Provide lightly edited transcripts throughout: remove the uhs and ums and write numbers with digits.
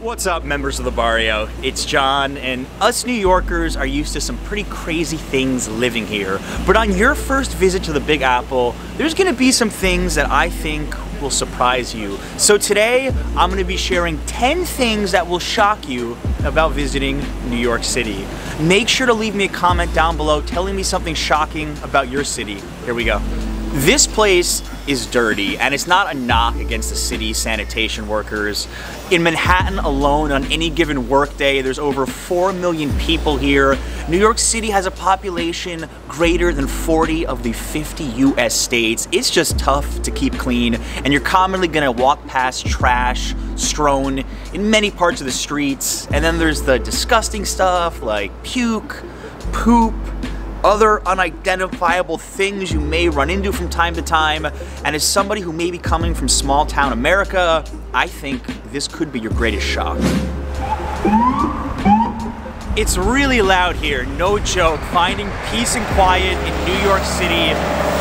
What's up, members of the barrio? It's John, and us New Yorkers are used to some pretty crazy things living here. But on your first visit to the Big Apple, there's gonna be some things that I think will surprise you. So today, I'm gonna be sharing 10 things that will shock you about visiting New York City. Make sure to leave me a comment down below telling me something shocking about your city. Here we go. This place is dirty, and it's not a knock against the city's sanitation workers. In Manhattan alone, on any given workday, there's over 4 million people here. New York City has a population greater than 40 of the 50 US states. It's just tough to keep clean, and you're commonly gonna walk past trash strewn in many parts of the streets. And then there's the disgusting stuff like puke, poop, other unidentifiable things you may run into from time to time. And as somebody who may be coming from small town America, I think this could be your greatest shock. It's really loud here, no joke. Finding peace and quiet in New York City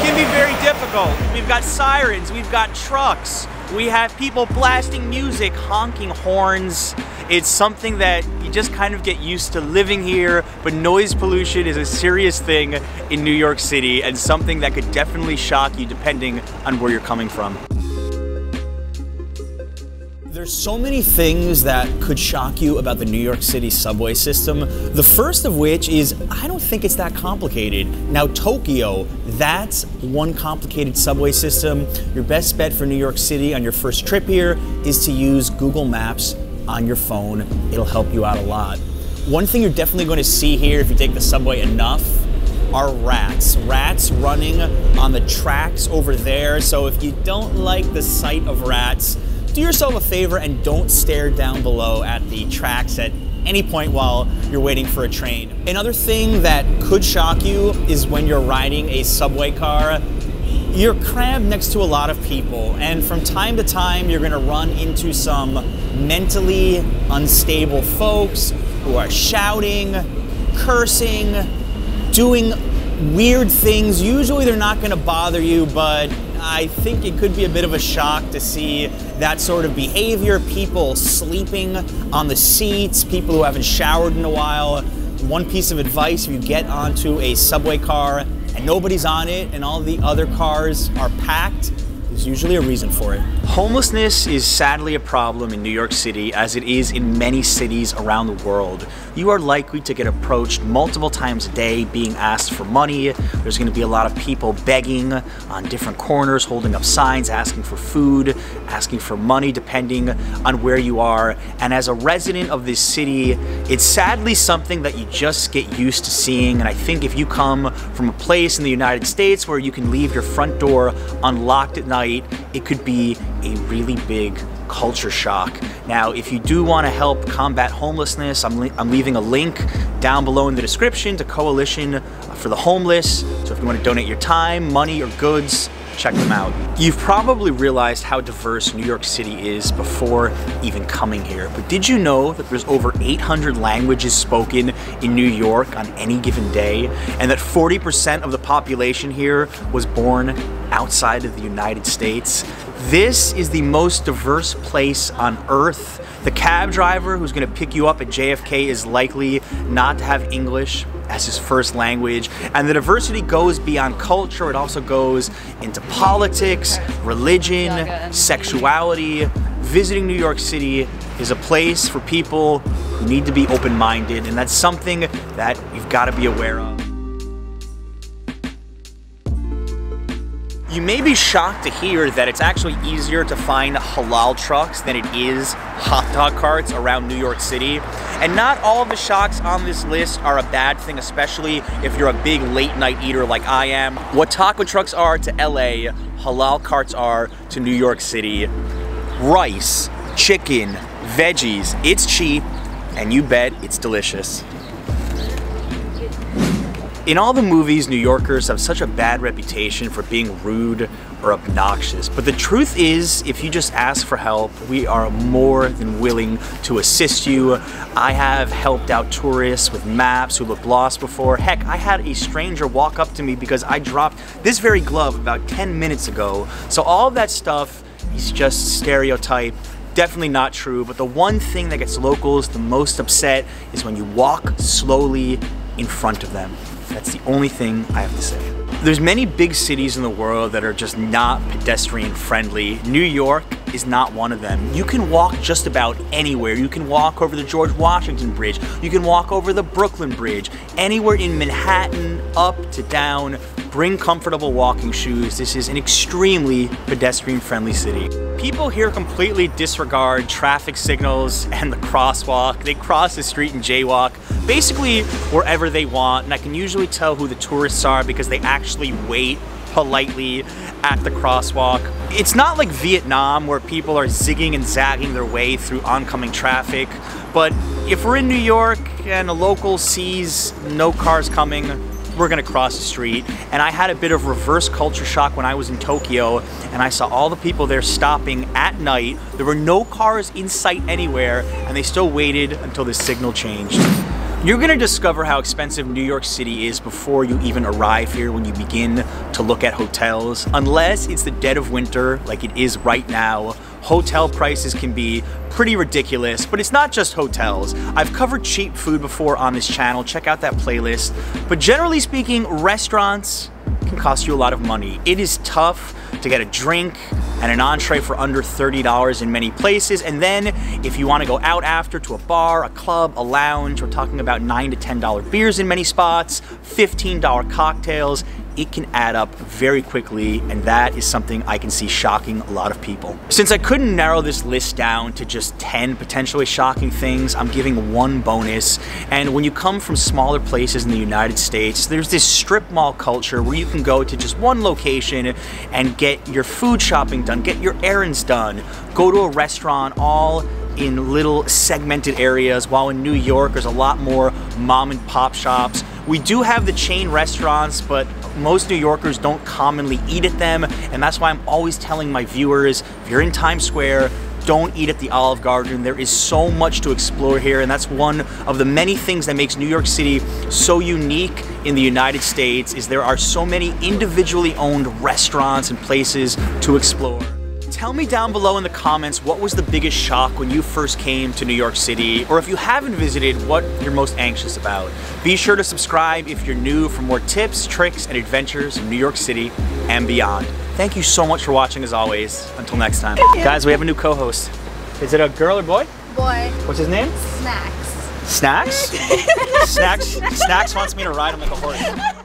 can be very difficult. We've got sirens, we've got trucks, we have people blasting music, honking horns. It's something that you just kind of get used to living here, but noise pollution is a serious thing in New York City and something that could definitely shock you depending on where you're coming from. There's so many things that could shock you about the New York City subway system. The first of which is, I don't think it's that complicated. Now, Tokyo, that's one complicated subway system. Your best bet for New York City on your first trip here is to use Google Maps on your phone. It'll help you out a lot. One thing you're definitely going to see here if you take the subway enough are rats. Rats running on the tracks over there. So if you don't like the sight of rats, do yourself a favor and don't stare down below at the tracks at any point while you're waiting for a train. Another thing that could shock you is when you're riding a subway car, you're crammed next to a lot of people, and from time to time you're gonna run into some mentally unstable folks who are shouting, cursing, doing weird things. Usually they're not gonna bother you, but I think it could be a bit of a shock to see that sort of behavior. People sleeping on the seats, people who haven't showered in a while. One piece of advice, if you get onto a subway car and nobody's on it and all the other cars are packed, there's usually a reason for it. Homelessness is sadly a problem in New York City, as it is in many cities around the world. You are likely to get approached multiple times a day being asked for money. There's gonna be a lot of people begging on different corners, holding up signs, asking for food, asking for money, depending on where you are. And as a resident of this city, it's sadly something that you just get used to seeing. And I think if you come from a place in the United States where you can leave your front door unlocked at night, it could be a really big culture shock. Now, if you do want to help combat homelessness, I'm leaving a link down below in the description to Coalition for the Homeless. So if you want to donate your time, money, or goods, check them out. You've probably realized how diverse New York City is before even coming here, but did you know that there's over 800 languages spoken in New York on any given day, and that 40% of the population here was born outside of the United States? This is the most diverse place on earth. The cab driver who's gonna pick you up at JFK is likely not to have English as his first language. And the diversity goes beyond culture. It also goes into politics, religion, sexuality. Visiting New York City is a place for people who need to be open-minded, and that's something that you've got to be aware of. You may be shocked to hear that it's actually easier to find halal trucks than it is hot dog carts around New York City. And not all of the shocks on this list are a bad thing, especially if you're a big late night eater like I am. What taco trucks are to LA, halal carts are to New York City. Rice, chicken, veggies, it's cheap, and you bet it's delicious. In all the movies, New Yorkers have such a bad reputation for being rude or obnoxious. But the truth is, if you just ask for help, we are more than willing to assist you. I have helped out tourists with maps who looked lost before. Heck, I had a stranger walk up to me because I dropped this very glove about 10 minutes ago. So all of that stuff is just stereotype definitely not true, but the one thing that gets locals the most upset is when you walk slowly in front of them. That's the only thing I have to say. There's many big cities in the world that are just not pedestrian friendly. New York is not one of them. You can walk just about anywhere. You can walk over the George Washington Bridge. You can walk over the Brooklyn Bridge. Anywhere in Manhattan, up to down, bring comfortable walking shoes. This is an extremely pedestrian-friendly city. People here completely disregard traffic signals and the crosswalk. They cross the street and jaywalk basically wherever they want, and I can usually tell who the tourists are because they actually wait politely at the crosswalk. It's not like Vietnam where people are zigging and zagging their way through oncoming traffic, but if we're in New York and a local sees no cars coming, we're gonna cross the street. And I had a bit of reverse culture shock when I was in Tokyo and I saw all the people there stopping at night. There were no cars in sight anywhere and they still waited until the signal changed. You're gonna discover how expensive New York City is before you even arrive here when you begin to look at hotels. Unless it's the dead of winter, like it is right now, hotel prices can be pretty ridiculous, but it's not just hotels. I've covered cheap food before on this channel, check out that playlist. But generally speaking, restaurants can cost you a lot of money. It is tough to get a drink and an entree for under $30 in many places. And then if you want to go out after to a bar, a club, a lounge, we're talking about $9 to $10 beers in many spots, $15 cocktails. It can add up very quickly, and that is something I can see shocking a lot of people. Since I couldn't narrow this list down to just 10 potentially shocking things, I'm giving one bonus. And when you come from smaller places in the United States, there's this strip mall culture where you can go to just one location and get your food shopping done, get your errands done, go to a restaurant, all in little segmented areas, while in New York, there's a lot more mom and pop shops. We do have the chain restaurants, but most New Yorkers don't commonly eat at them, and that's why I'm always telling my viewers, if you're in Times Square, don't eat at the Olive Garden. There is so much to explore here, and that's one of the many things that makes New York City so unique in the United States, is there are so many individually owned restaurants and places to explore. Tell me down below in the comments what was the biggest shock when you first came to New York City, or if you haven't visited, what you're most anxious about. Be sure to subscribe if you're new for more tips, tricks, and adventures in New York City and beyond. Thank you so much for watching as always. Until next time. Guys, we have a new co-host. Is it a girl or boy? Boy. What's his name? Snacks. Snacks? Snacks wants me to ride him like a horse.